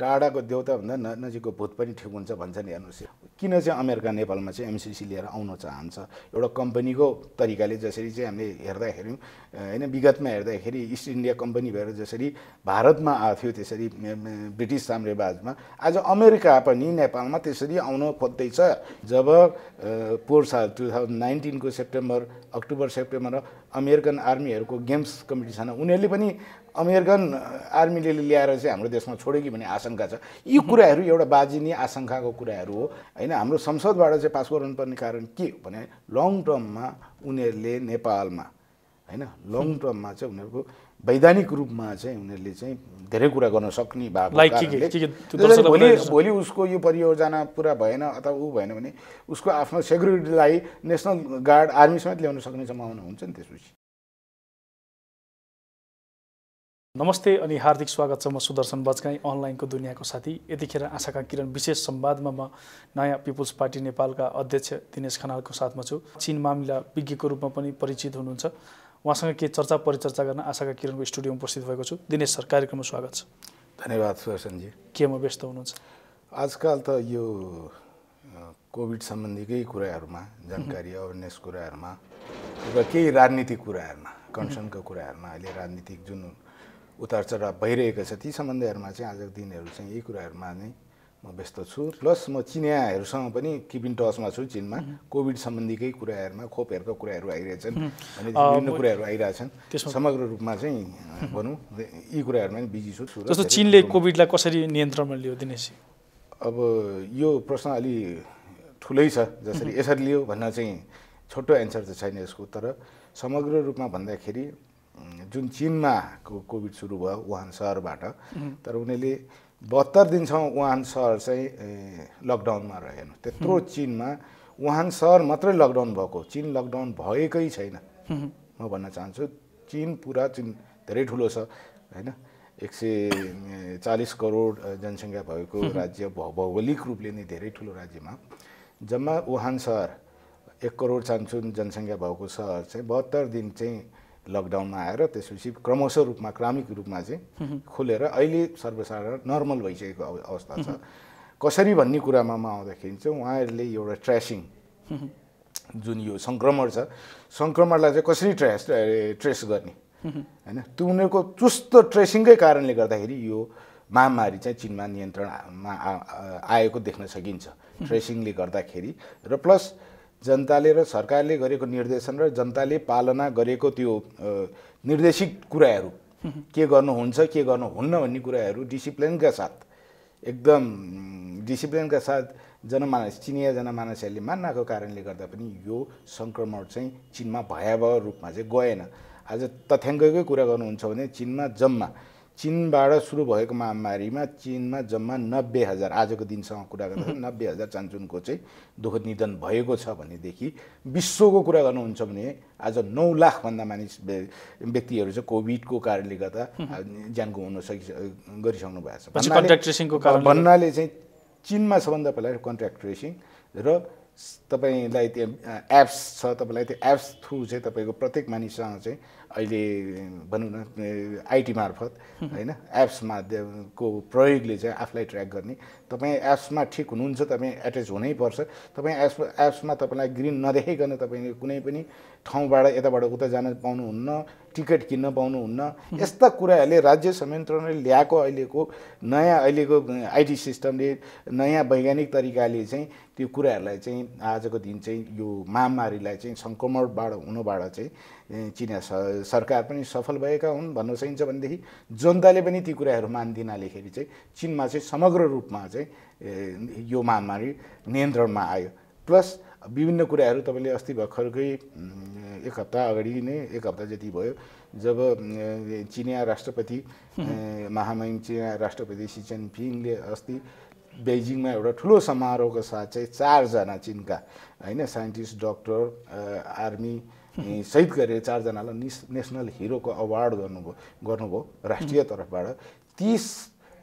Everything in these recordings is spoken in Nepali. टाडा को देवता भन्दा नजिकको भूत पनि ठिक हुन्छ भन्छ नि हेर्नुस् किन चाहिँ अमेरिका नेपालमा चाहिँ एमसीसी लिएर आउन चाहन्छ एउटा कम्पनीको तरिकाले जसरी चाहिँ हामीले हेर्दाखेरि हैन विगतमा हेर्दाखेरि ईस्ट इन्डिया कम्पनी भएर जसरी भारतमा आथ्यो त्यसरी ब्रिटिश साम्राज्यवादमा आज अमेरिका पनि नेपालमा त्यसरी आउन खोज्दै छ जब पोर साल 2019 को सेप्टेम्बर अक्टोबर सेप्टेम्बरमा अमेरिकन आर्मीहरुको गेम्स कम्पिटिसन उनीहरुले पनि अमेरिकन आर्मीले ल्याएर चाहिँ हाम्रो देशमा छोड्यो कि भन्ने आशंका छ यो कुराहरु एउटा बाजिनी आशंकाको कुराहरु हो हैन हाम्रो संसदबाट चाहिँ पास गर्नुपर्ने कारण के भने लङ टर्ममा उनीहरुले नेपालमा हैन लङ टर्ममा चाहिँ उनीहरुको वैधानिक रूपमा चाहिँ उनीहरुले चाहिँ धेरै कुरा गर्न सक्ने भएको कारणले भोलि उसको यो परियोजना पूरा भएन अथवा उ भएन भने उसको आफ्नो सेक्युरिटीलाई नेशनल गार्ड आर्मी समेत ल्याउन सक्ने सम्भावना हुन्छ नि त्यसपछि नमस्ते अनि हार्दिक स्वागत छ म सुदर्शन बजगाई अनलाइनको दुनियाँको साथी यतिखेर आशाकाकिरण विशेष संवादमा म नयाँ पीपुल्स पार्टी नेपालका अध्यक्ष दिनेश खनालको साथमा छु चीन मामिला विज्ञको रूपमा पनि परिचित हुनुहुन्छ उहाँसँग के चर्चा परिचर्चा गर्न आशाकाकिरणको स्टुडियोमा उपस्थित भएको छु दिनेश सर कार्यक्रममा स्वागत छ धन्यवाद सुदर्शन जी केमा व्यस्त हुनुहुन्छ आजकल त यो कोभिड सम्बन्धीकै कुराहरुमा जानकारी अवेरनेस कुराहरुमा र केही राजनीतिक कुराहरुमा कन्सर्नको कुराहरुमा अहिले राजनीतिक जुन उतार चढाव भइरहेको छ ती सम्बन्धहरुमा चाहिँ आजको दिनहरु चाहिँ यही कुराहरुमा नै म व्यस्त छु प्लस म चिनियाहरुसँग पनि किप इन टचमा छु चीनमा कोभिड सम्बन्धीकै कुराहरुमा खोपहरुको कुराहरु आइरहेछन् अनि विभिन्न कुराहरु आइरहेछन् समग्र रूपमा चाहिँ भनौं यी कुराहरुमा पनि बिजी छु जस्तो चीनले कोभिडलाई कसरी नियन्त्रणमा लियो दिनेश जी अब यो प्रश्न अलि ठुलै छ जसरी यसरी लियो भन्न चाहिँ छोटो एन्सर त छैन यसको तर समग्र रूपमा भन्दाखेरि जुन चीनमा कोभिड सुरु भयो वुहान शहरबाट तर उनीले 72 दिनसम्म वुहान शहर चाहिँ लकडाउनमा रहेन त्यत्रो चीनमा वुहान शहर मात्रै लकडाउन भएको चीन लकडाउन भएकै छैन म भन्न चाहन्छु चीन पुरा चीन धेरै ठूलो छ हैन 140 करोड जनसंख्या भएको राज्य भौगोलिक रूपले नै धेरै ठूलो राज्यमा जम्मा वुहान शहर 1 करोड जनसंख्या भएको शहर चाहिँ 72 दिन चाहिँ लकडाउनमा आएर त्यसपछि क्रमशः रूपमा क्रमिक रूपमा चाहिँ खोलेर अहिले सर्वसाधारण नर्मल भइसकेको अवस्था छ कसरी भन्ने कुरामा म आउँदाखेरि चाहिँ उहाँहरूले एउटा ट्रेसिङ जुन यो संक्रमण छ संक्रमणलाई चाहिँ कसरी ट्रेस गर्ने हैन त्यो उनीहरुको चुस्त ट्रेसिङकै कारणले गर्दाखेरि यो महामारी चाहिँ चीनमा नियन्त्रणमा आएको देख्न सकिन्छ ट्रेसिङले गर्दाखेरि र प्लस जनताले र सरकारले गरेको निर्देशन र जनताले पालना गरेको त्यो निर्देशित कुराहरु के गर्नुहुन्छ के गर्नुहुन्न भन्ने कुराहरु डिसिप्लिनका साथ एकदम डिसिप्लिनका साथ जनमानस चीनिया जनमानसले मान्नको कारणले गर्दा पनि यो संक्रमण चाहिँ चीनमा भयावह रूपमा चाहिँ गएन आज तथ्याङ्ककै कुरा गर्नुहुन्छ भने चीनबाट सुरु भएको महामारीमा चीनमा जम्मा 90000 आजको दिनसम्म कुरा गर्दा 90000 चान्चुनको चाहिँ दुःख निधन भएको छ भन्ने देखि विश्वको कुरा गर्नुहुन्छ भने आज 9 लाख भन्दा मानिस व्यक्तिहरु चाहिँ कोभिडको कारणले गर्दा ज्यान गुमाउन गरिसक्नु भएको छ पछि कन्ट्याक्ट ट्रेसिङको कारण भन्नाले चाहिँ चीनमा सबभन्दा पहिला कन्ट्याक्ट ट्रेसिङ र तपाईलाई त्यो एप्स छ तपाईलाई त्यो एप्स थ्रु चाहिँ तपाईको प्रत्येक मानिससँग चाहिँ अहिले भन्नु न आईटी मार्फत हैन एप्स माध्यमको प्रयोगले चाहिँ आफलाई ट्र्याक गर्ने तपाई एप्समा ठीक हुनुहुन्छ तपाई अट्याच हुनै पर्छ तपाई एप्समा तपाईलाई ग्रीन नदेखाइकन तपाईले कुनै पनि ठाउँबाट यताबाट उता जान पाउनुहुन्न टिकट किन्न पाउनुहुन्न यस्ता कुराहरुले राज्य संयन्त्रणले ल्याएको अहिलेको नयाँ अहिलेको आईटी सिस्टमले नयाँ वैज्ञानिक तरिकाले चाहिँ त्यो कुराहरुलाई चाहिँ आजको दिन चाहिँ यो महामारीलाई चाहिँ संक्रमणबाट हुनबाट चाहिँ चीनिया सरकार पनि सफल भएका हुन् भन्न सकिन्छ भने देखि जनताले पनि ती कुराहरु मान्दिनाले खेरि चाहिँ चीनमा चाहिँ समग्र रूपमा चाहिँ यो महामारी नियन्त्रणमा आयो प्लस विभिन्न कुराहरु तपाईले अस्ति भर्खरकै एक हप्ता अगाडि नै एक हप्ता जति भयो जब चीनिया राष्ट्रपति महामहिम चीनिया राष्ट्रपति सी जिनपिङले अस्ति बेजिङमा एउटा ठूलो समारोहको साथ चाहिँ 4 जना चीनका हैन साइन्टिस्ट डाक्टर आर्मी सहित गरेर 4 जनालाई नेशनल हिरोको अवार्ड गर्नुभयो राष्ट्रिय तर्फबाट 30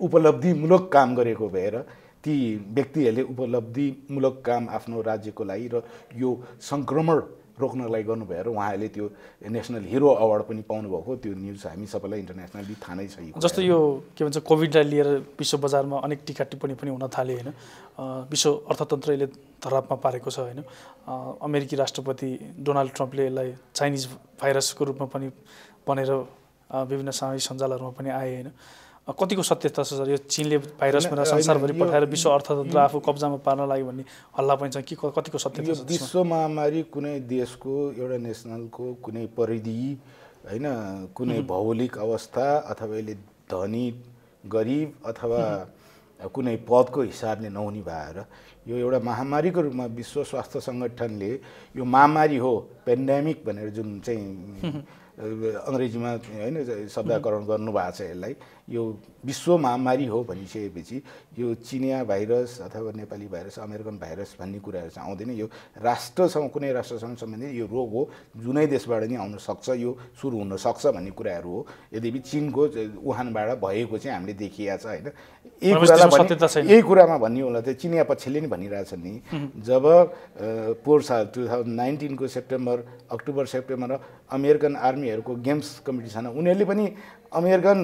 उपलब्धिमूलक काम गरेको भएर ती व्यक्तिहरुले उपलब्धिमूलक काम आफ्नो राज्यको लागि र यो संक्रमण रोक्नलाई गर्नु भयो र उहाँले त्यो नेशनल हिरो अवार्ड पनि पाउनु भएको त्यो न्यूज हामी सबैलाई इन्टरनेशनली थाहा नै छ। जस्तो यो के भन्छ कोभिडलाई लिएर विश्व बजारमा अनेक टीका टिप्पणी पनि हुन थाले हैन। विश्व अर्थतन्त्रले धरापमा पारेको छ हैन। अमेरिकी राष्ट्रपति डोनाल्ड ट्रम्पले यसलाई चाइनिज भाइरसको रूपमा पनि भनेर विभिन्न सामाजिक सञ्जालहरुमा पनि आए हैन। कतिको सत्यता छ सर यो चीनले भाइरस भनेर संसारभरि पठाएर विश्व अर्थतन्त्र आफू कब्जामा पार्न लाग्यो भन्ने हल्ला पनि छ के कतिको सत्यता छ? विश्व महामारी कुनै देशको एउटा नेशनलको कुनै परिधि हैन कुनै भौगोलिक अवस्था अथवा यसले धनी गरिब अथवा कुनै पदको हिसाबले नहुनी भएर यो एउटा महामारीको रूपमा विश्व स्वास्थ्य संगठनले यो महामारी हो पेन्डेमिक भनेर जुन चाहिँ अंग्रेजीमा हैन शब्दकरण गर्नु भएको छ यसलाई यो विश्व महामारी हो भनिसकेपछि यो चिनिया भाइरस अथवा नेपाली भाइरस अमेरिकन भाइरस भन्ने कुराहरु चाहिँ आउँदैन। यो राष्ट्रसँग कुनै राष्ट्रसँग सम्बन्धित यो रोग हो जुनै देशबाट नि आउन सक्छ यो सुरु हुन सक्छ भन्ने कुराहरु हो। यद्यपि चीनको वुहानबाट भएको चाहिँ हामीले देखिया छ हैन। यही कुरामा भन्ने होला त चिनिया पक्षले नि भनिरहेछन् नि जब पोर साल 2019 को सेप्टेम्बर अक्टोबर सेप्टेम्बरमा अमेरिकन आर्मीहरुको गेम्स कम्पिटिसनमा उनीहरुले पनि अमेरिकन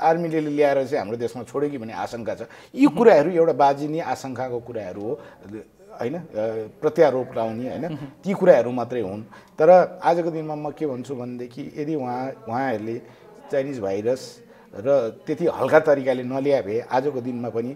आर्मीले ल्याएर चाहिँ हाम्रो देशमा छोड्यो कि भन्ने आशंका छ। यो कुराहरु एउटा बाजिनी आशंकाको कुराहरु हो हैन प्रत्यारोप लाउने हैन ती कुराहरु मात्रै हुन्। तर आजको दिनमा म के भन्छु भन्देखि यदि उहाँहरुले चाइनिज भाइरस र त्यति हल्का तरिकाले नल्याए भए आजको दिनमा पनि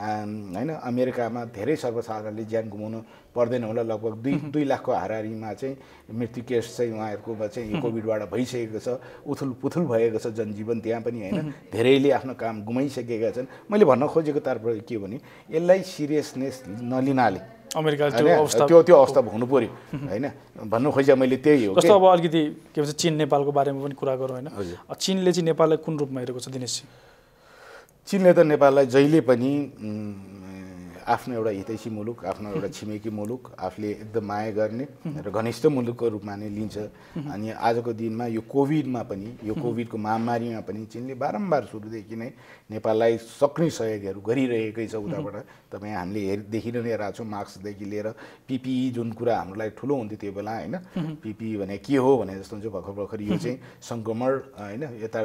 हैन अमेरिकामा धेरै सर्वसाधारणले ज्यान गुमाउनु पर्दैन होला। लगभग 2 लाखको हाराहारीमा चाहिँ मृत्यु केस चाहिँ उहाँहरुकोमा चाहिँ यो कोभिडबाट भइसकेको छ। उथलपुथल भएको छ जनजीवन त्यहाँ पनि हैन धेरैले आफ्नो काम गुमाइसकेका छन्। मैले भन्न खोजेको तार के भने यसलाई सिरियसनेस नलिनाले अमेरिकाको त्यो अवस्था भोग्नु पर्यो हैन भन्नु खोजे मैले त्यही हो। जस्तो अब अलिकति के भन्छ चीन नेपालको बारेमा पनि कुरा गरौँ हैन। चीनले चाहिँ नेपाललाई कुन रूपमा हेरेको छ दिनेश जी? चीनले त नेपाललाई जहिले पनि आफ्नो एउटा हितैषी मुलुक आफ्नो एउटा छिमेकी मुलुक आफूले एकदम माया गर्ने र घनिष्ठ मुलुकको रूपमा नै लिन्छ। अनि आजको दिनमा यो कोभिडमा पनि यो कोभिडको महामारीमा पनि चीनले बारम्बार सुरुदेखि नै नेपाललाई सक्रिय सहयोगहरू गरिरहेकै छ। उताबाट तपाई हामीले देखिरहन रहेछौ मास्कदेखि लिएर पीपीई जुन कुरा हामीलाई ठुलो हुन्थ्यो त्यो बेला हैन पीपीई भने के हो भने जस्तो हुन्छ भर्खर भर्खर यो चाहिँ संक्रमण हैन यता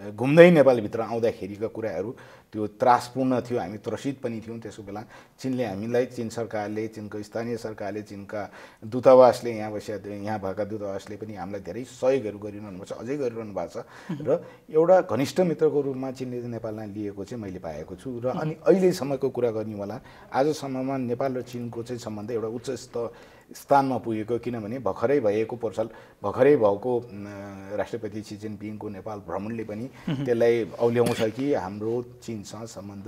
घुम्दै नेपाल भित्र आउँदाखेरिका कुराहरु त्यो त्रासपूर्ण थियो हामी त्रसित पनि थियौं। त्यसो बेला चीनले हामीलाई चीन सरकारले चीनको स्थानीय सरकारले चीनका दूतावासले यहाँ भएका दूतावासले पनि हामीलाई धेरै सहयोगहरु गरिरहनु भएको छ अझै गरिरहनु भएको छ र एउटा घनिष्ठ मित्रको रूपमा चीनले नेपाललाई लिएको चाहिँ मैले पाएको छु। र अनि अहिले सम्मको कुरा गर्ने होला आजसम्ममा नेपाल र चीनको चाहिँ सम्बन्ध एउटा उच्च स्थानमा पुगेको किनभने भखरै भएको पोर्सल भखरै भएको राष्ट्रपति शी जिनपिङको नेपाल भ्रमणले पनि त्यसलाई औल्याउँछ कि हाम्रो चीनसँग सम्बन्ध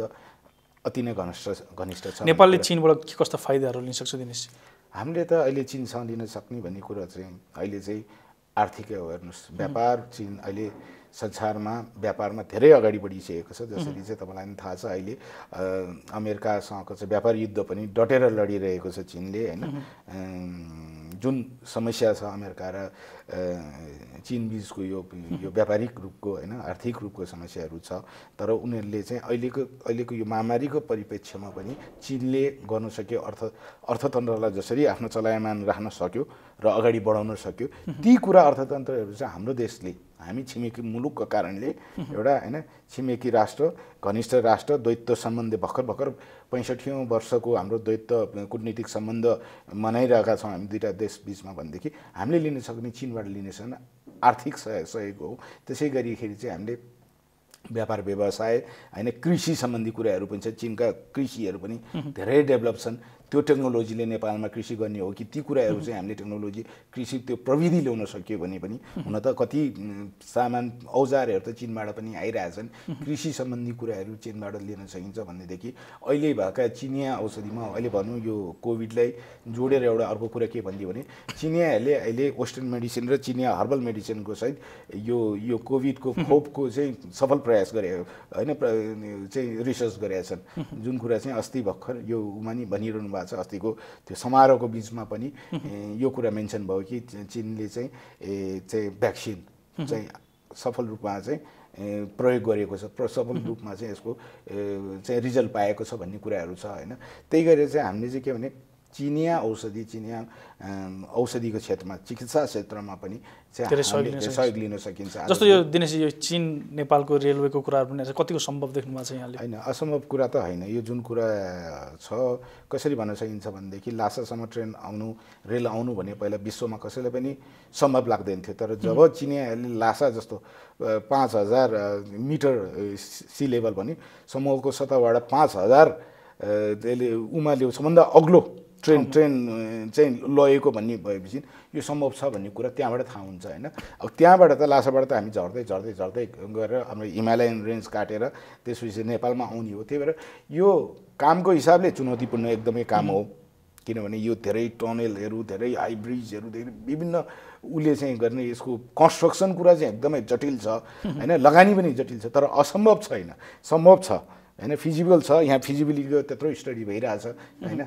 अति नै घनिष्ठ छ। नेपालले चीनबाट के कस्ता फाइदाहरु लिन सक्छ दिनेश जी? हामीले त अहिले चीनसँग लिन सक्ने भन्ने कुरा चाहिँ अहिले चाहिँ आर्थिक अवेयरनेस व्यापार चीन अहिले संसारमा व्यापारमा धेरै अगाडि बढिसकेको छ। जसरी चाहिँ तपाईलाई पनि थाहा छ अहिले अमेरिकासँगको चाहिँ व्यापार युद्ध पनि डटेर लडिरहेको छ चीनले हैन। जुन समस्या छ अमेरिका र चीन बीचको यो व्यापारिक रूपको हैन आर्थिक रूपको समस्याहरू छ। तर उनीहरुले चाहिँ अहिलेको यो महामारीको परिप्रेक्ष्यमा पनि चीनले गर्न सके अर्थतन्त्रलाई जसरी आफ्नो चलायमान राख्न सक्यो र अगाडि बढाउन सक्यो ती कुरा अर्थतन्त्रहरू चाहिँ हाम्रो देशले हामी छिमेकी मुलुकको कारणले एउटा हैन छिमेकी राष्ट्र घनिष्ठ राष्ट्र द्वैत्व सम्बन्ध भर्खर भर्खर 65औं वर्षको हाम्रो द्वैत्व कूटनीतिक सम्बन्ध मनाइरहेका छौं हामी दुईटा देश बीचमा भन्देखि हामीले लिन सक्ने चीनबाट लिन सक्ने आर्थिक सहयोग हो। त्यसै गरिखेरि चाहिँ हामीले व्यापार व्यवसाय हैन कृषि सम्बन्धी कुराहरु पनि छ। चीनका कृषिहरु पनि धेरै डेभलप छन्। त्यो टेक्नोलोजीले नेपालमा कृषि गर्ने हो कि ती कुराहरु चाहिँ हामीले टेक्नोलोजी कृषि त्यो प्रविधि ल्याउन सकियो भने पनि हुन त कति सामान औजारहरु त चीनबाट पनि आइरहेछन्। कृषि सम्बन्धी कुराहरु चीनबाट लिन सकिन्छ भन्ने देखि अहिले भएका चिनिया औषधिमा अहिले भन्नु यो कोभिडलाई जोडेर एउटा अर्को कुरा के भन्दियो भने चिनियाहरुले अहिले वेस्टर्न मेडिसिन र चिनिया हर्बल मेडिसिनको सहित यो कोभिडको खोपको चाहिँ सफल प्रयास गरे हैन चाहिँ रिसर्च गरेछन् जुन कुरा चाहिँ अस्ति भर्खर यो उमानी भनिरहनु अस्तिको त्यो समारोहको बीचमा पनि यो कुरा मेन्सन भयो कि चीनले चाहिँ भ्याक्सिन चाहिँ सफल रूपमा चाहिँ प्रयोग गरेको छ सफल रूपमा चाहिँ यसको चाहिँ रिजल्ट पाएको छ भन्ने कुराहरु छ हैन। त्यही गरेर चाहिँ हामीले चाहिँ के भने चिनिया औषधि चिनिया औषधिको क्षेत्रमा चिकित्सा क्षेत्रमा पनि सहयोग लिन सकिन्छ जस्तो यो दिनेश यो चीन नेपालको रेलवेको कुराहरु पनि कतिको सम्भव देख्नु भएको छ यहाँले हैन असम्भव कुरा त हैन यो जुन कुरा छ कसरी भन्न सकिन्छ भन्देखि लासासम्म ट्रेन आउनु रेल आउनु भने पहिला विश्वमा कसैले पनि सम्भव लाग्दैन थियो तर जब चिनियाहरुले लासा जस्तो 5000 मिटर सी लेभल भने समूहको सतहबाट 5000 त्यसले उमाल्यो सम्बन्ध अग्लो ट्रेन चाहिँ लयेको भन्ने भएपछि यो सम्भव छ भन्ने कुरा त्यहाँबाट थाहा हुन्छ हैन अब त्यहाँबाट त लासाबाट त हामी झर्दै झर्दै झर्दै गएर हाम्रो हिमालयन रेन्ज काटेर त्यसपछि नेपालमा आउने हो त्यही भएर यो कामको हिसाबले चुनौतीपूर्ण एकदमै काम हो किनभने यो धेरै टनेलहरु धेरै हाई ब्रिजहरु धेरै विभिन्न उले चाहिँ गर्ने यसको कन्स्ट्रक्सन कुरा चाहिँ एकदमै जटिल छ हैन लगानी पनि जटिल छ तर असम्भव छैन सम्भव छ हैन फिजिबल छ यहाँ फिजिबिलिटीको त्यत्रो स्टडी भइराछ हैन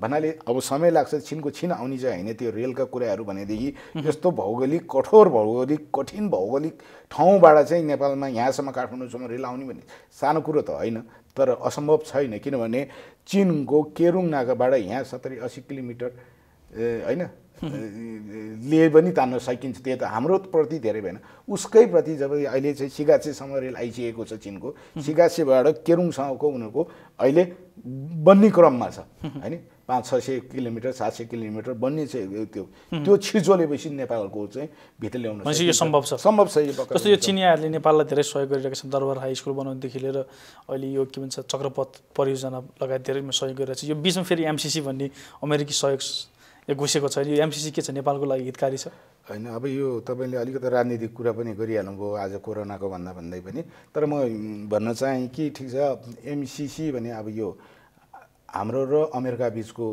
भन्नाले अब समय लाग्छ छिनको छिन आउनी चाहिँ हैन त्यो रेलका कुराहरु भने देखि यस्तो भौगोलिक कठोर भौगोलिक कठिन भौगोलिक ठाउँबाट चाहिँ नेपालमा यहाँसम्म काठमाडौँसम्म रेल आउनी भने सानो कुरा त हैन तर असम्भव छैन किनभने चीनको केरुङ नाकाबाट यहाँ 70-80 किलोमिटर हैन ले पनि तान्न सकिन्छ त्यो त हाम्रो प्रति धेरै भएन उसकै प्रति जब अहिले चाहिँ सिगासेसम्म रेल आइसकेको छ चीनको सिगासेबाट केरुङसँगको उनीहरुको अहिले बन्ने क्रममा छ हैन 500-600 किलोमिटर 700 किलोमिटर बन्ने चाहिँ त्यो छिचोलेपछि नेपालको चाहिँ भित्र ल्याउन सकिन्छ यो सम्भव छ जस्तो यो चिनियाहरुले नेपाललाई धेरै सहयोग गरिरहेका छन् दरबार हाई स्कुल बनाउनदेखि लिएर अहिले यो के भन्छ चक्रपथ परियोजना लगायत धेरै सहयोग गरिरहेछ यो बीचमा फेरि एमसीसी भन्ने अमेरिकी सहयोग यो घुसेको छ यो एमसीसी के छ नेपालको लागि हितकारी छ हैन अब यो तपाईले अलिकति राजनीतिक कुरा पनि गरिहाल्नुभयो आज कोरोनाको भन्दै पनि तर म भन्न चाहे कि ठीक छ एमसीसी भने अब यो हाम्रो र अमेरिका बीचको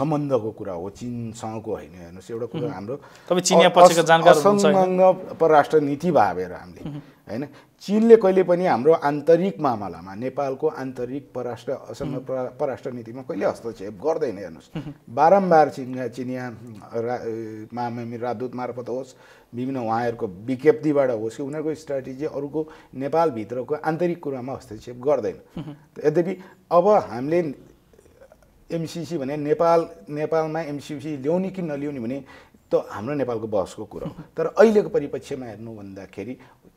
सम्बन्धको कुरा हो चीनसँगको हैन हेर्नुस् एउटा कुरा हाम्रो तपाई चिनिया पछिको जानकार हुनुहुन्छ संघ परराष्ट्र नीति भावेर हामीले हैन चीनले कहिले पनि हाम्रो आन्तरिक मामलामा नेपालको आन्तरिक परराष्ट्र असम परराष्ट्र नीतिमा कहिले हस्तक्षेप गर्दैन हेर्नुस् बारम्बार चिनिया महामहिम राजदूत मार्फत होस् विभिन्न उहाँहरुको विज्ञप्तिबाट होस् कि उनीहरुको स्ट्र्याटेजी अरुको नेपाल भित्रको आन्तरिक कुरामा हस्तक्षेप गर्दैन यद्यपि अब हामीले एमसीसी भने नेपालमा एमसीसी ल्याउने कि नल्याउने भने त हाम्रो नेपालको बहसको कुरा हो तर अहिलेको परिप्रेक्ष्यमा हेर्नु भन्दाखेरि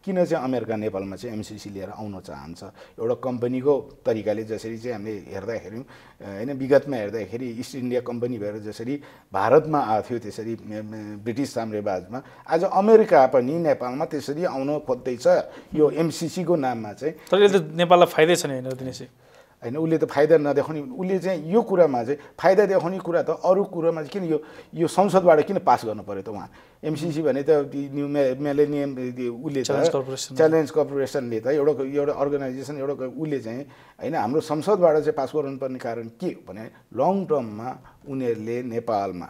किन चाहिँ अमेरिका नेपालमा चाहिँ एमसीसी लिएर आउन चाहन्छ एउटा कम्पनीको तरिकाले जसरी चाहिँ हामीले हेर्दाखेरि हैन विगतमा हेर्दाखेरि इस्ट इन्डिया कम्पनी भएर जसरी भारतमा आथ्यो त्यसरी ब्रिटिस साम्राज्यवादमा आज अमेरिका पनि नेपालमा त्यसरी आउन खोज्दै छ यो एमसीसी को नाममा चाहिँ तर यसले नेपाललाई फाइदै छैन हैन दिनेश हैन उले त फाइदा नदेखाउने उले चाहिँ यो कुरामा चाहिँ फाइदा देखाउने कुरा त अरु कुरामा किन यो संसदबाट किन पास गर्न पर्यो त उहाँ एमसीसी भने त न्यू मिलेनियम उले च्यालेन्ज कर्पोरेसनले त एउटा अर्गनाइजेसन एउटा उले चाहिँ हैन हाम्रो संसदबाट चाहिँ पास गर्नुपर्ने कारण के भने लङ टर्ममा उनीहरुले नेपालमा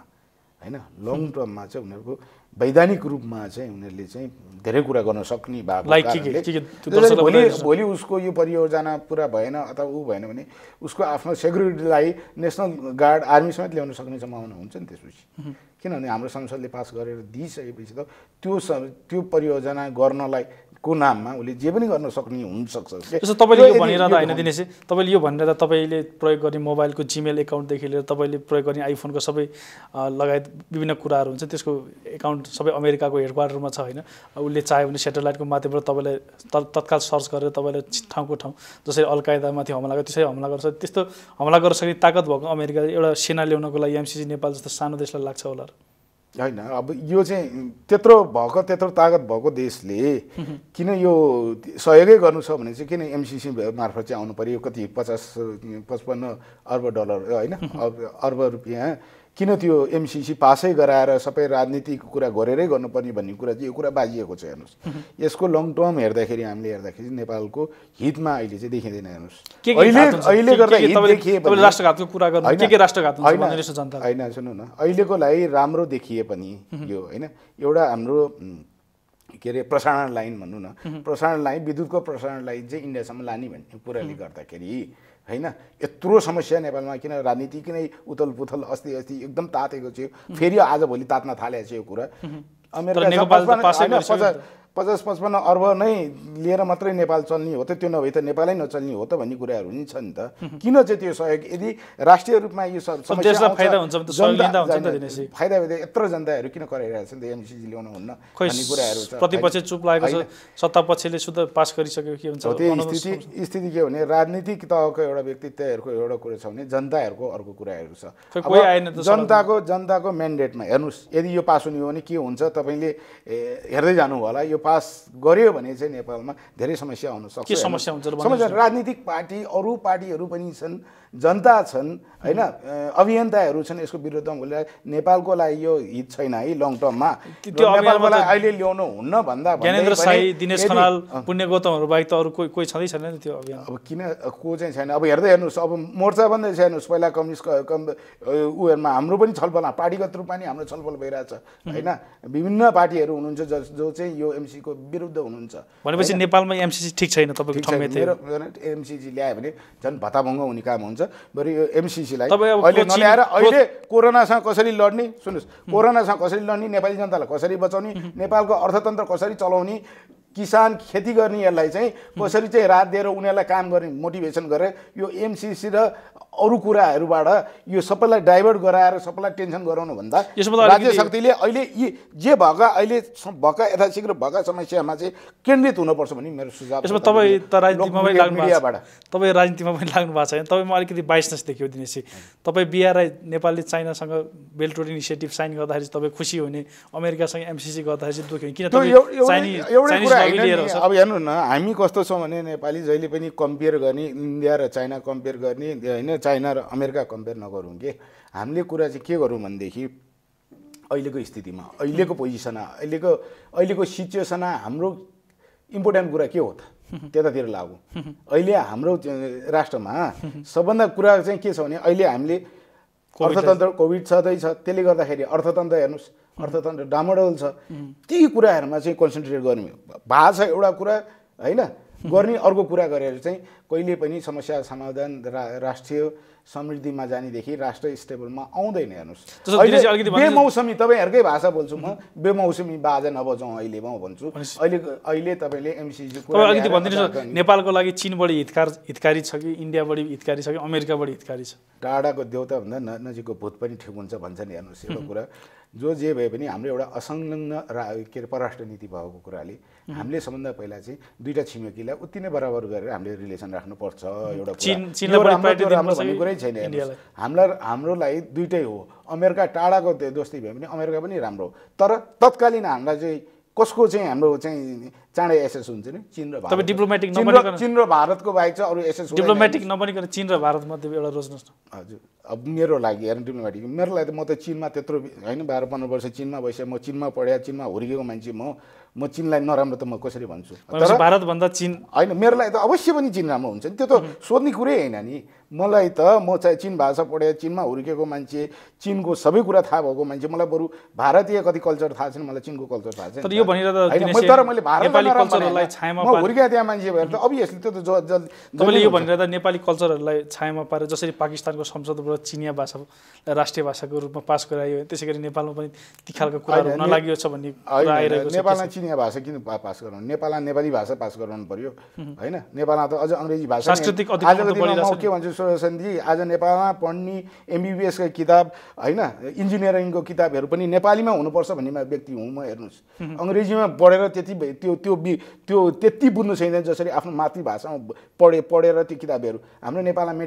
हैन लङ टर्ममा चाहिँ उनीहरुको वैधानिक रूपमा चाहिँ उनीहरुले चाहिँ धेरै कुरा गर्न सक्ने भएको कारणले भोलि उसको यो परियोजना पूरा भएन अथवा उ भएन भने उसको आफ्नो सेक्युरिटीलाई नेशनल गार्ड आर्मी समेत ल्याउन सक्ने सम्भावना हुन्छ नि त्यसपछि किनभने हाम्रो संसदले पास गरेर दिइसकेपछि त त्यो परियोजना गर्नलाई को नाममा उले जे पनि गर्न सक्ने हुन सक्छ जस्तो तपाईले यो भनिरहँदा हैन दिनेश तपाईले यो भनिरहँदा तपाईले प्रयोग गर्ने मोबाइलको जीमेल एकाउन्ट देखि लिएर तपाईले प्रयोग गर्ने आइफोनको सबै लगायत विभिन्न कुराहरु हुन्छ त्यसको एकाउन्ट सबै अमेरिकाको हेडक्वार्टरमा छ हैन उले चाहे भने स्याटेलाइटको माध्यमबाट तपाईले तत्काल सर्च गरेर तपाईले ठाउँको ठाउँ जसरी अल कायदामाथि हमला गर्यो त्यसै हमला गर्छ त्यस्तो हमला गर्न सक्ने ताकत भएको अमेरिकाले एउटा सेना ल्याउनको लागि एमसीसी नेपाल जस्तो सानो देशलाई लाग्छ होला हैन अब यो चाहिँ त्यत्रो ताकत भएको देशले किन यो सहयोगै गर्नु छ भने चाहिँ किन एमसीसी मार्फत चाहिँ आउनु पर्यो कति 50-55 अर्ब डलर हैन अर्ब रुपैयाँ किन त्यो एमसीसी पासै गराएर सबै राजनीतिक कुरा गरेरै गर्नुपर्ने भन्ने कुरा चाहिँ यो कुरा बाजिएको छ हेर्नुस् यसको लङ टर्म हेर्दाखेरि हामीले हेर्दाखेरि नेपालको हितमा अहिले चाहिँ देखिदैन हेर्नुस् अहिले गर्दा हित देखिए पनि राष्ट्रघातको कुरा गर्नु के राष्ट्रघात हुन्छ भनेर जनता हैन सुन्नु न अहिलेको लागि राम्रो देखिए पनि यो हैन एउटा हाम्रो के रे प्रसारण लाइन भन्नु न प्रसारण लाइन विद्युतको प्रसारण लाइन चाहिँ इन्डियासम्म लानी भन्ने कुराले गर्दाखेरि हैन यत्रो समस्या नेपालमा किन राजनीतिक नै उथलपुथल अस्ति एकदम तातेको थियो फेरि आज भोलि तात्न थालेछ यो कुरा अमेरिका 50-55 अर्ब नै लिएर मात्रै नेपाल चल्ने हो त त्यो नभई त नेपालै नचल्ने हो त भन्ने कुराहरु नि छन् त किन चाहिँ त्यो सहयोग यदि राष्ट्रिय रूपमा यो समस्या फाइदा हुन्छ भने त सहयोग लिँदा हुन्छ नि त दिनेशजी फाइदा भए यत्र जनताहरु किन कराइरहेछन् त एमसीजी ल्याउन हुन्न भन्ने कुराहरु छ प्रतिपक्ष चुप लागेको छ सत्तापक्षले सुद्धा पास गरिसक्यो के हुन्छ त्यो स्थिति के भने राजनीतिक तहको एउटा व्यक्तित्वहरुको एउटा कुरा छ भने जनताहरुको अर्को कुराहरु छ कुनै आएन त जनताको म्यान्डेटमा हेर्नुस् यदि यो पास हुने हो भने के हुन्छ तपाईले हेर्दै जानु होला यो पास गरियो भने चाहिँ नेपालमा धेरै समस्या आउन सक्छ के समस्या हुन्छ समस्या राजनीतिक पार्टी अरु पार्टीहरु पनि छन् जनता छन् हैन अभियन्ताहरु छन् यसको विरुद्धमा बोलेर नेपालको लागि यो हित छैन है लङ टर्ममा नेपालको लागि अहिले ल्याउनु हुन्न भन्दा ज्ञानेन्द्र साई दिनेश खनाल पुण्य गौतमहरु बाहेक त अरु कोही छदै छैन नि त्यो अभियान अब किन को चाहिँ छैन अब हेर्दै हेर्नुस् अब मोर्चा बन्दै छैन पहिला कम्युनिस्ट उहरुमा हाम्रो पनि छलफल पार्टीगत रूपमा नि हाम्रो छलफल भइराछ हैन विभिन्न पार्टीहरु हुनुहुन्छ जो चाहिँ यो एमसी को विरुद्ध हुनुहुन्छ भनेपछि नेपालमा एमसीसी ठीक छैन तपाईको ठम्मे थियो एमसीसी ल्यायो भने जन भताभंग हुने काम हुन्छ बरी यो एमसीसी लाई अहिले नल्याएर अहिले कोरोनासँग कसरी लड्ने सुन्नुस् कोरोनासँग कसरी लड्ने नेपाली जनतालाई कसरी बचाउने नेपालको अर्थतन्त्र कसरी चलाउने किसान खेती गर्नेहरुलाई चाहिँ कसरी चाहिँ रात दिएर उनीहरुलाई काम गर्ने मोटिभेसन गरेर यो एमसीसी र अरु कुराहरुबाट यो सबैलाई डाइभर्ट गराएर सबैलाई टेन्सन गराउनु भन्दा राज्य शक्तिले अहिले जे भएका अहिले भएका यथाशीघ्र भएका समस्यामा चाहिँ केन्द्रित हुनुपर्छ भन्ने मेरो सुझाव छ यसमा तपाई त राजनीतिमा पनि लाग्नु भएको तपाई राजनीतिमा पनि लाग्नु भएको छैन तपाई म अलिकति बाइसनेस देख्यो दिनेशजी तपाई बीआरआई नेपालले चाइनासँग बेल्ट रोड इनिसिएटिभ साइन गर्दाखेरि तपाई खुसी हुने अमेरिकासँग एमसीसी गर्दाखेरि दुखी हुने किन तपाई चाइनिज अब हेर्नु न हामी कस्तो छौं भने नेपाली जहिले पनि कम्पेयर गर्ने इन्डिया र चाइना कम्पेयर गर्ने हैन चाइना र अमेरिका कम्पेयर नगरौं के हामीले कुरा चाहिँ के गरौं भने देखि अहिलेको स्थितिमा अहिलेको पोजिसनमा अहिलेको सिचुएसनमा हाम्रो इम्पोर्टेन्ट कुरा के हो त त्यतातिर लागौं अहिले हाम्रो राष्ट्रमा सबभन्दा कुरा चाहिँ के छ भने अहिले हामीले अर्थतन्त्र कोभिड छदै छ त्यसले गर्दाखेरि अर्थतन्त्र हेर्नुस् अर्थतन्त्र डामाडोल छ ती कुराहरुमा चाहिँ कन्सन्ट्रेट गर्ने भाष एउटा कुरा हैन गर्ने अर्को कुरा गरेर चाहिँ कहिले पनि समस्या समाधान राष्ट्रिय समृद्धिमा जाने देखि राष्ट्र स्टेबलमा आउँदैन हेर्नुस् अहिले बेमौसमी तपाईहरुकै भाषा बोल्छु म बेमौसमी बाजा नबजाऊ अहिले म भन्छु अहिले तपाईले एमसीसी को तपाईले अलिकति भन्दिनुस् नेपालको लागि चीन बढी हितकारी छ कि इन्डिया बढी हितकारी छ कि अमेरिका बढी हितकारी छ डाडाको देउता भन्दा नजिकको भूत पनि ठिक हुन्छ भन्छन् हेर्नुस् यो कुरा जो जे भए पनि हाम्रो एउटा असंलग्न के परराष्ट्र नीति भएको कुराले हामीले सबभन्दा पहिला चाहिँ दुईटा छिमेकीलाई उति नै बराबर गरेर हामीले रिलेसन राख्नु पर्छ एउटा चीनलाई प्रायोरिटी दिनुपर्छ भन्ने कुरै छैन हाम्रो लागि दुईटै हो अमेरिका टाडाको दोस्ती भए पनि अमेरिका पनि राम्रो हो तर तत्कालीन हामीलाई चाहिँ कसको चाहिँ हाम्रो चाहिँ चाँडै एसएस हुन्छ नि चीन र भारत तब डिप्लोमेटिक नबनिकन चीन र भारतको बाहेक चाहिँ अरु एसएस डिप्लोमेटिक नबनिकन चीन र भारत मध्ये एउटा रोज्नुस् हजुर अब मेरो लागि हेर्नु डिप्लोमेटिक मेरो लागि त म त चीनमा त्यत्रो हैन 12-15 वर्ष चीनमा बसे म चीनमा पढ्या चीनमा हुर्केको मान्छे म चीनलाई नराम्रो त म कसरी भन्छु तर भारत भन्दा चीन हैन मेरो लागि त अवश्य पनि चीन राम्रो हुन्छ नि त्यो त सोध्ने कुरै हैन नि मलाई त म चाहिँ चीन भाषा पढ्या चीनमा हुर्केको मान्छे चीनको सबै कुरा थाहा भएको मान्छे मलाई बरु भारतीय कति कल्चर थाहा छैन मलाई चीनको कल्चर थाहा छैन तर यो भनिरा त तर मैले भारत कल्चरहरुलाई छायामा पारे हुर्केका त्यहाँ मान्छे भएर त अभियसली त्यो त तपाईले यो भनिरहदा नेपाली कल्चरहरुलाई छायामा पारे जसरी पाकिस्तानको संसदबाट चिनिया भाषालाई राष्ट्रिय भाषाको रूपमा पास गराइयो त्यसैगरी नेपालमा पनि ती खालको कुराहरु हुन लाग्यो छ भन्ने कुरा आइरहेको छ नेपालमा चिनिया भाषा किन पास गराउनु नेपालमा नेपाली भाषा पास गराउनु पर्यो हैन नेपालमा त अझ अंग्रेजी भाषा सांस्कृतिक अधिकृत बढिरहेछ के भन्छु सुदर्शनजी आज नेपालमा पढ्ने एमबीबीएस को किताब हैन इन्जिनियरिङ को किताबहरु पनि नेपालीमा हुनुपर्छ भन्ने व्यक्ति हुँ म हेर्नुस् अंग्रेजीमा पढेर त्यति त्यो त्यति बुझ्नु छैन जसरी आफ्नो मातृभाषामा पढेर त्यो किताबहरु हाम्रो नेपालमा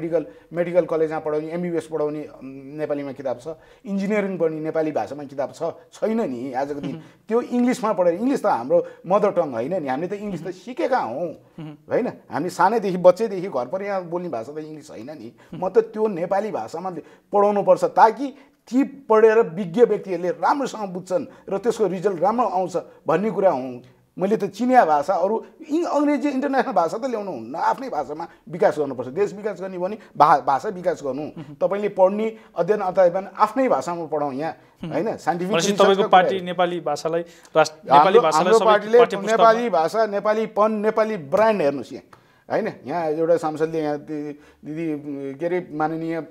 मेडिकल कलेजमा पढाउने एमबीबीएस पढाउने नेपालीमा किताब छ इन्जिनियरिङ पढ्ने नेपाली भाषामा किताब छैन नि आजको दिन त्यो इंग्लिशमा पढेर इंग्लिश त हाम्रो मदर टङ हैन नि हामीले त इंग्लिश त सिकेका हौं हैन हामी सानैदेखि बच्चैदेखि घर परिवार बोल्ने भाषा त इंग्लिश हैन नि म त त्यो नेपाली भाषामा पढाउनु पर्छ ताकि ती पढेर विज्ञ व्यक्तिहरुले राम्रोसँग बुझ्छन् र त्यसको रिजल्ट राम्रो आउँछ भन्ने कुरा हो मैले त चिनिया भाषा अरु अंग्रेजी इन्टरनेशनल भाषा त ल्याउनु हुन्न आफ्नै भाषामा विकास गर्नुपर्छ देश विकास गर्ने भने भाषा विकास गर्नु तपाईले पढ्ने अध्ययन अध्यापन आफ्नै भाषामा पढाउँ यहाँ हैन साइन्टिफिक तपाईको पार्टी नेपाली भाषालाई नेपाली भाषालाई सबै पाठ्यपुस्तक नेपाली भाषा नेपालीपन नेपाली ब्रान्ड हेर्नुस् यहाँ Aina, yeah, you are Samson, the Gary Manania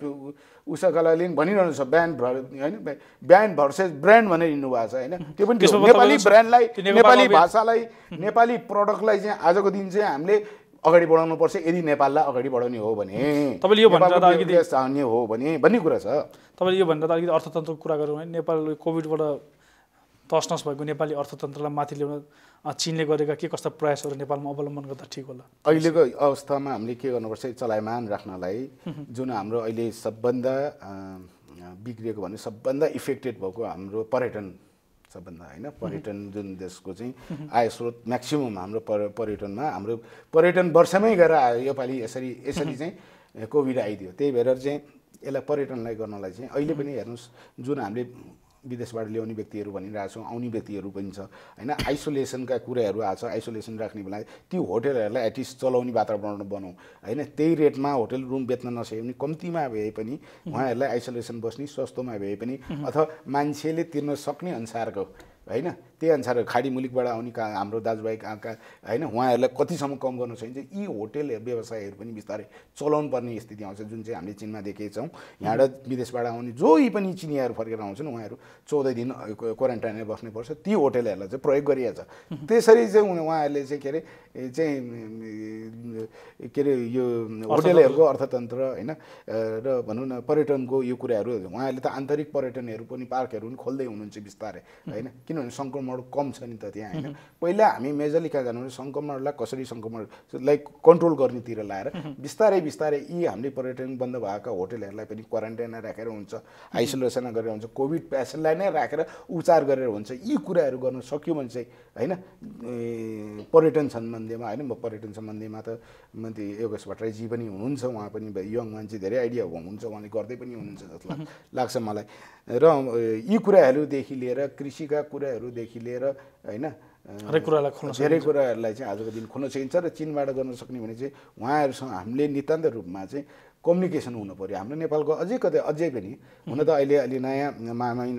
Usakalin, Banino Saban, band versus brand money in Nuasa. Nepali brand like Nepali Basalai, Nepali product like Azagodinze, Amle, already Bono Porse, Edi Nepala, already Bonio Hobane. Tabio Bandana, Banicurasa. Tabio Bandana, Orthotantra Kuragar, Nepal, Covid, what a Tosnos by Nepali Orthotantra Matilona. चीनले गरेका के कस्ता प्रयासहरु नेपालमा अवलम्बन गर्दा ठीक होला अहिलेको अवस्थामा हामीले के गर्नुपर्छ चलायमान राख्नलाई जुन हाम्रो अहिले सबभन्दा बिग्रिएको भन्ने सबभन्दा इफेक्टेड भएको हाम्रो पर्यटन सबभन्दा हैन पर्यटन जुन देशको चाहिँ आय स्रोत म्याक्सिमम हाम्रो पर्यटनमा हाम्रो पर्यटन वर्षमै गएर यो पाली यसरी चाहिँ कोभिड आइदियो त्यही भएर चाहिँ यसलाई पर्यटनलाई गर्नलाई चाहिँ अहिले पनि हेर्नुस् जुन हामीले विदेशबाट ल्याउने व्यक्तिहरु भनिरहेका छौं आउने व्यक्तिहरु पनि छ हैन आइसोलेसनका कुराहरु आछ आइसोलेसन राख्ने बेला ती होटलहरुलाई एटलिस्ट चलाउने वातावरण बनाऊ हैन त्यही रेटमा होटल रुम बेच्न नसक्यो भने कम्तीमा भए पनि उहाँहरुलाई आइसोलेसन बस्नी सस्तोमा भए पनि अथवा मान्छेले तिर्न सक्ने अनुसारको हैन त्यही अनुसार खाडी मुलुकबाट आउने हाम्रो दाजुभाइ काका हैन उहाँहरुलाई कति सम्म कम गर्न सकिन्छ यी होटल व्यवसायहरु पनि बिस्तारै चलाउन पर्ने स्थिति आउँछ जुन चाहिँ हामीले चीनमा देखेका छौं यहाँबाट विदेशबाट आउने जो यी पनि चीनीहरु फर्केर आउँछन् उहाँहरु 14 दिन क्वारेन्टाइनमा बस्नु पर्छ ती होटलहरुलाई चाहिँ प्रयोग गरिएको छ त्यसरी चाहिँ उहाँहरुले चाहिँ के रे यो होटलहरुको अर्थतन्त्र हैन र भनौं न पर्यटनको यो कुराहरु उहाँहरुले त आन्तरिक पर्यटनहरु पनि पार्कहरु पनि खोल्दै हुनुहुन्छ बिस्तारै हैन किनभने संक्रमण कम छ नि त त्यहाँ हैन पहिला हामी मेजरली का गर्नु संक्रमणलाई कसरी संक्रमणलाई कन्ट्रोल गर्ने तिर लाएर बिस्तारै बिस्तारै यी हामीले पर्यटन बन्द भएका होटलहरुलाई पनि क्वारेन्टाइनमा राखेर हुन्छ आइसोलेसन गरेर हुन्छ कोभिड पेशेन्टलाई नै राखेर उपचार गरेर हुन्छ यी कुराहरु गर्न सक्यो भने चाहिँ हैन पर्यटन सम्बन्धीमा हैन म पर्यटन सम्बन्धीमा त मन्त्री योगेश भट्टराईजी पनि हुनुहुन्छ उहाँ पनि यङ मान्छे धेरै आइडिया हुन्छ उहाँले गर्दै पनि हुनुहुन्छ जस्तो लाग्छ मलाई र यी कुराहरु देखि लिएर कृषिका कुराहरु देखि लिएर हैन हरेक कुरालाई खोल्न सकिन्छ धेरै कुराहरुलाई चाहिँ आजको दिन खोल्न सकिन्छ र चीनबाट गर्न सक्ने भने चाहिँ उहाँहरुसँग हामीले नितान्त रूपमा चाहिँ कम्युनिकेसन हुनु पर्यो हाम्रो नेपालको अझै कतै अझै पनि हुन त अहिले अलि नयाँ महामहिम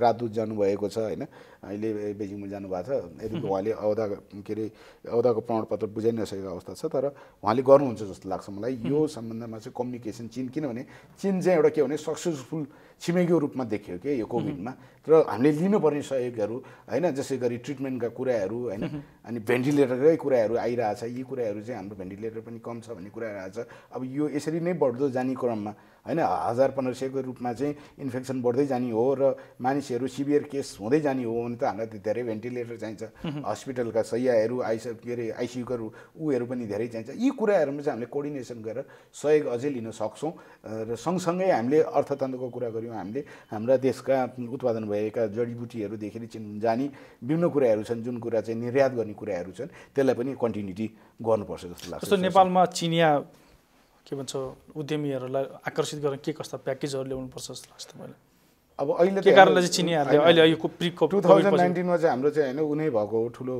राजदूत जानु भएको छ हैन अहिले बेजिङमा जानु भएको छ यदि उहाँले औदाको प्रमाणपत्र बुझाइ नसकेको अवस्था छ तर उहाँले गर्नुहुन्छ जस्तो लाग्छ मलाई यो सम्बन्धमा चाहिँ कम्युनिकेसन चीन किनभने चीन चाहिँ एउटा के भने सक्सेसफुल छिमेकीको रूपमा देखियो के यो कोभिडमा तर हामीले लिनुपर्ने सहयोगहरु हैन जसै गरी ट्रिटमेन्टका कुराहरु हैन अनि भेन्टिलेटरकै कुराहरु आइरहेको छ यी कुराहरु चाहिँ हाम्रो भेन्टिलेटर पनि कम छ भन्ने कुरा आइरहेको छ अब यो यसरी नै बढ्दो जाने क्रममा हैन 1500 को रूपमा चाहिँ इन्फेक्सन बढ्दै जाने हो र मानिसहरु सिभियर केस हुँदै जाने हो भने त हामीलाई धेरै भेन्टिलेटर चाहिन्छ अस्पतालका सहायकहरु आइसीयु का उहरु पनि धेरै चाहिन्छ यी कुराहरुमा चाहिँ हामीले कोर्डिनेसन गरेर सहयोग अझै लिन सक्छौं र सँगसँगै हामीले अर्थतन्त्रको कुरा गर्यौं हामीले हाम्रा देशका उत्पादन भएका जडीबुटीहरु देखेर चिन जानी विभिन्न कुराहरु छन् जुन कुरा चाहिँ निर्यात गर्ने कुराहरु छन् त्यसलाई पनि कन्टिन्युटी गर्नुपर्छ जस्तो लाग्छ जस्तो नेपालमा चिनिया के भन्छ उद्यमीहरुलाई आकर्षित गर्न के कस्ता प्याकेजहरु ल्याउनुपर्छ जस्तो लाग्छ तपाईलाई अब अहिले के कारणले चाहिँ चिनियाहरुले अहिले यो प्री कोभिड 2019 मा चाहिँ हाम्रो चाहिँ हैन उनै भएको हो ठुलो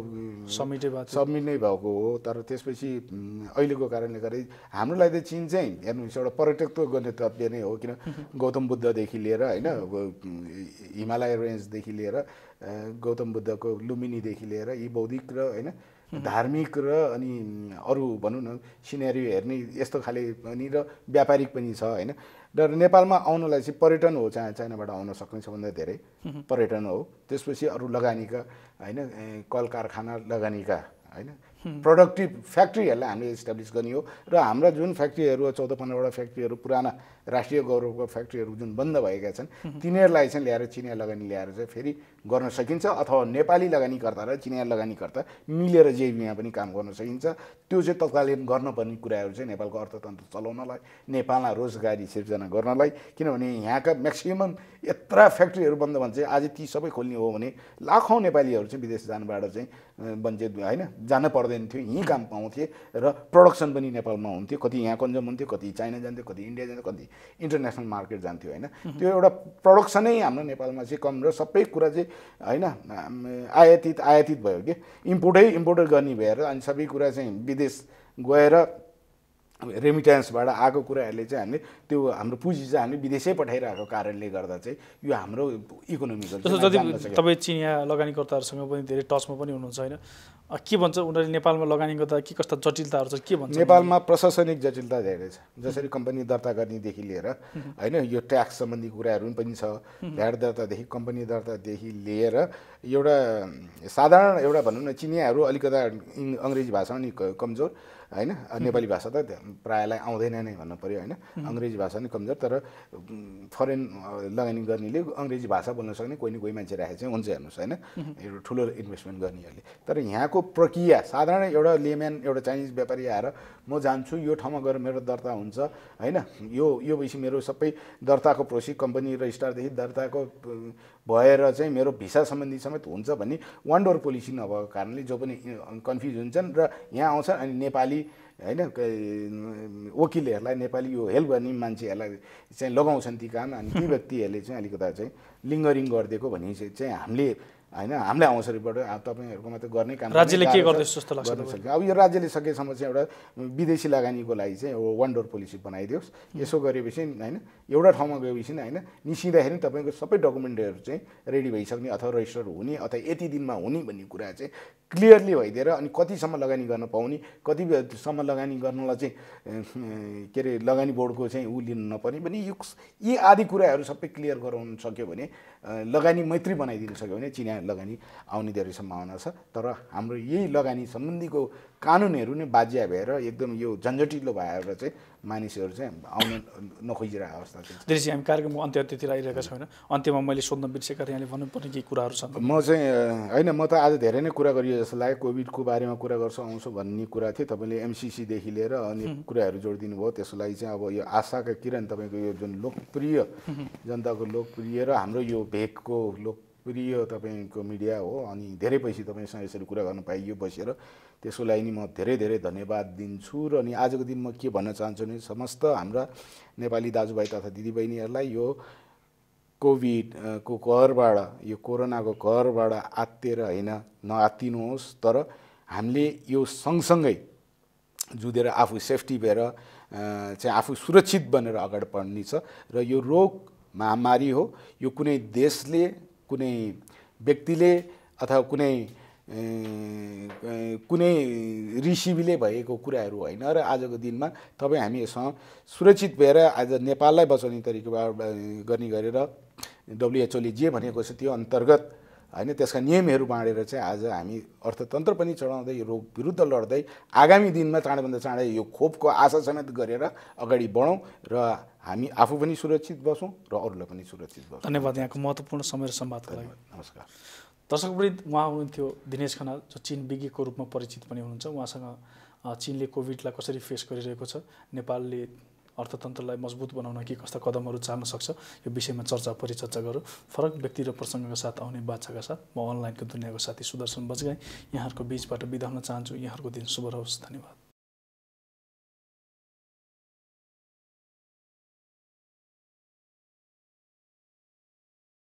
समिट नै भएको हो तर त्यसपछि अहिलेको कारणले गरे हाम्रो लागि त चीन चाहिँ हेर्नुहुन्छ एउटा पर्यटकत्व गर्ने तथ्य नै हो किन गौतम बुद्ध देखि लिएर हैन हिमालय रेन्ज देखि लिएर गौतम बुद्धको लुम्बिनी देखि लिएर यी बौद्धिक र हैन धार्मिक र अनि अरु भनौं न सिनेरियो हेर्ने यस्तो खाले पनि र व्यापारिक पनि छ हैन र नेपालमा आउनलाई चाहिँ पर्यटन हो चाइनाबाट आउन सक्ने सबभन्दा धेरै पर्यटन हो त्यसपछि अरु लगानीका हैन कल कारखाना लगानीका हैन प्रोडक्टिभ फ्याक्ट्रीहरुलाई हामीले एस्टाब्लिश गर्ने हो र हाम्रा जुन फ्याक्ट्रीहरु 14-15 वटा फ्याक्ट्रीहरु पुराना राष्ट्रिय गौरवको फ्याक्ट्रीहरु जुन बन्द भएका छन् तिनीहरुलाई चाहिँ ल्याएर चिनिया लगानी ल्याएर चाहिँ फेरि गर्न सकिन्छ अथवा नेपाली लगानीकर्ता र चिनिया लगानीकर्ता मिलेर जेबीमा पनि काम गर्न सकिन्छ त्यो चाहिँ तत्कालीन गर्न पर्ने कुराहरु चाहिँ नेपालको अर्थतन्त्र चलाउनलाई नेपालमा रोजगारी सिर्जना गर्नलाई किनभने यहाँका म्याक्सिमम यत्रा फ्याक्ट्रीहरु बन्द भन्छ आज ती सबै खोल्ने हो भने लाखौं नेपालीहरु चाहिँ विदेश जानबाट चाहिँ बन्जेद हैन जान पर्छ थियो यही काम पाउँथे र प्रोडक्सन पनि नेपालमा हुन्थ्यो कति यहाँ कन्ज्युम हुन्थ्यो कति चाइना जान्थ्यो कति इन्डिया जान्थ्यो कति इन्टरनेशनल मार्केट जान्थ्यो हैन त्यो एउटा प्रोडक्सनै हाम्रो नेपालमा चाहिँ कम र सबै कुरा चाहिँ हैन आयातित भयो के इम्पोर्टै गर्ने भएर अनि सबै कुरा चाहिँ विदेश गएर remittance बाट आएको कुराहरुले चाहिँ हामीले त्यो हाम्रो पुँजी चाहिँ हामीले विदेशै पठाइरहेको कारणले गर्दा चाहिँ यो हाम्रो इकोनोमिकल जति तपाई चिनिया लगानीकर्ताहरुसँग पनि धेरै टचमा पनि हुनुहुन्छ हैन के भन्छ उनीहरुले नेपालमा लगानी गर्दा के कस्ता जटिलताहरु छ के भन्छ नेपालमा प्रशासनिक जटिलता धेरै छ जसरी कम्पनी दर्ता गर्ने देखि लिएर हैन यो ट्याक्स सम्बन्धी कुराहरु पनि छ भ्याट दर्ता देखि कम्पनी दर्ता देखि लिएर एउटा साधारण एउटा भन्नु न चिनियाहरु अलिकता अंग्रेजी भाषामा नि कमजोर हैन नेपाली भाषा त प्रायलाई आउँदैन नै भन्न पर्यो हैन अंग्रेजी भाषा नि कमजोर तर फरेन लगानी गर्नेले अंग्रेजी भाषा बोल्न सक्ने कोही न कोही मान्छे राखे चाहिँ हुन्छ हेर्नुस् हैन यो ठूलो इन्भेस्टमेन्ट गर्नेहरुले तर यहाँको प्रक्रिया साधारण एउटा लेम्यान एउटा चाइनिज व्यापारी आएर म जान्छु यो ठाउँमा गएर मेरो दर्ता हुन्छ हैन यो भएपछि मेरो सबै दर्ताको प्रोसेस कम्पनी रजिस्टर देखि दर्ताको भएर चाहिँ मेरो भिसा सम्बन्धी समेत हुन्छ भन्ने वन डोर पोलिसी नभएको कारणले जो पनि कन्फ्युज हुन्छन् र यहाँ आउँछन् अनि नेपाली हैन वकिलहरुलाई नेपाली यो हेल्प गर्ने मान्छेहरुलाई चाहिँ लगाउँछन् ती काम अनि ती व्यक्तिहरुले चाहिँ अलिकता चाहिँ लिंगरिङ गर्दिएको भनी चाहिँ हामीले हैन हामीले अवसरबाट तपाईहरुकोमा त गर्ने काम राज्यले के गर्दैछ जस्तो लाग्छ तपाईहरुलाई अब यो राज्यले सकेसम्म चाहिँ एउटा विदेशी लगानीको लागि चाहिँ वन डोर पोलिसी बनाइदियोस् यसो गरेपछि हैन एउटा ठाउँमा गएपछि हैन निसिँदाखेरि तपाईको सबै डकुमेन्टहरु चाहिँ रेडी भइसक्ने अथवा रजिस्टर हुने अथवा यति दिनमा हुने भन्ने कुरा चाहिँ क्लियरली भइदिएर अनि कति सम्म लगानी गर्न पाउने कति सम्म लगानी गर्नलाई चाहिँ के रे लगानी बोर्डको चाहिँ उ लिन नपर्ने पनि यी आदि कुराहरु सबै क्लियर गराउन सक्यो भने लगानी मैत्री बनाइदिन सक्यो भने चिनिया लगानी आउने धेरै सम्भावना छ तर हाम्रो यही लगानी सम्बन्धीको कानुनहरु नै बाज्या भएर एकदम यो झन्झटिलो भएर चाहिँ मानिसहरु चाहिँ आउन नखोजिरहेको अवस्था छ। त्यसैले हामी कार्यक्रमको अन्त्यतिर आइरहेका छौं हैन अन्त्यमा मैले सोध्न बिर्सेका थिएँ यहाँले भन्नुपर्ने केही कुराहरु छन् म चाहिँ हैन म त आज धेरै नै कुरा गरियो जस्तो लाग्यो कोभिडको बारेमा कुरा गर्छु आउँछु भन्ने कुरा थियो तपाईले एमसीसी देखि लिएर अनि कुराहरु जोडिदिनु भयो त्यसलाई चाहिँ अब यो आशाका किरण तपाईको यो जुन लोकप्रिय जनताको लोकप्रिय र हाम्रो यो भेकको लोक प्रिय तपाईको मिडिया हो अनि धेरै पैसा तपाईसँग यसरी कुरा गर्न पाइयो बसेर त्यसको लागि नि म धेरै धेरै धन्यवाद दिन्छु र अनि आजको दिन म के भन्न चाहन्छु भने समस्त हाम्रा नेपाली दाजुभाइ तथा दिदीबहिनीहरुलाई यो कोभिड को कहरबाट यो कोरोनाको कहरबाट आत्तेर हैन नआत्तिनुहोस् तर हामीले यो सँगसँगै जुधेर आफू सेफ्टी भएर चाहिँ आफू सुरक्षित बनेर अगाडि बढ्नु छ र यो रोग महामारी हो यो कुनै देशले कुनै व्यक्तिले अथवा कुनै ऋषिले भएको कुराहरु हैन र आजको दिनमा तपाई हामी यसमा सुरक्षित भएर आज नेपाललाई बचाउने तरिकाबाट गर्ने गरेर डब्ल्यूएचओले जे भनेको छ त्यो अन्तर्गत हैन त्यसका नियमहरु बाँडेर चाहिँ आज हामी अर्थतन्त्र पनि चढाउँदै यो रोग विरुद्ध लड्दै आगामी दिनमा चाँडैभन्दा चाँडै यो खोपको आशा समेत गरेर अगाडि बढौं र हामी आफू पनि सुरक्षित बसौं र अरूलाई पनि सुरक्षित बसौं। धन्यवाद यहाँको महत्त्वपूर्ण समय र संवादका लागि। नमस्कार। दर्शकवृन्द उहाँ हुनुहुन्थ्यो दिनेश खनाल जो चीन विज्ञको रूपमा परिचित पनि हुनुहुन्छ उहाँसँग चीनले कोभिडलाई कसरी फेस गरिरहेको छ नेपालले अर्थतन्त्रलाई मजबुत बनाउन के कस्ता कदमहरु चाल्न सक्छ यो विषयमा चर्चा परिचर्चा गरौं। फरक व्यक्ति र प्रसंगका साथ आउने बाचाका साथ म अनलाइनको दुनियाँको साथी सुदर्शन बजगाई यहाँहरुको बीचबाट बिदा हुन चाहन्छु। यहाँहरुको दिन शुभ रहोस्। धन्यवाद।